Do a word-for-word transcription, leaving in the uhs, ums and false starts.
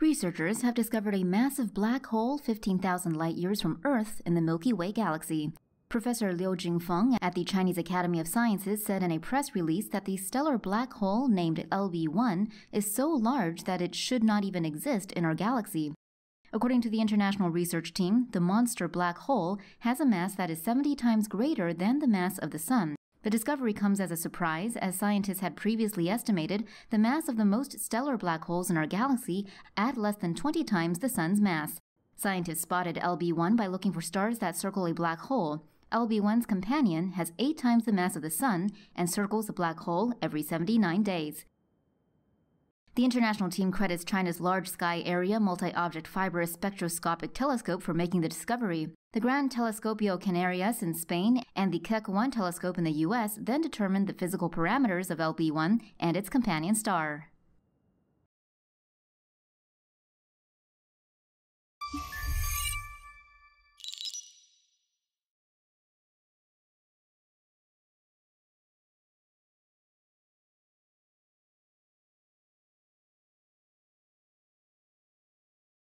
researchers have discovered a massive black hole fifteen thousand light-years from Earth in the Milky Way Galaxy. Professor Liu Jinfeng at the Chinese Academy of Sciences said in a press release that the stellar black hole named L B one is so large that it should not even exist in our galaxy. According to the international research team, the monster black hole has a mass that is seventy times greater than the mass of the Sun. The discovery comes as a surprise, as scientists had previously estimated the mass of the most stellar black holes in our galaxy at less than twenty times the Sun's mass. Scientists spotted L B one by looking for stars that circle a black hole. L B one's companion has eight times the mass of the Sun and circles the black hole every seventy-nine days. The international team credits China's Large Sky Area Multi-Object Fiber Spectroscopic Telescope for making the discovery. The Gran Telescopio Canarias in Spain and the Keck one telescope in the U S then determined the physical parameters of L B one and its companion star.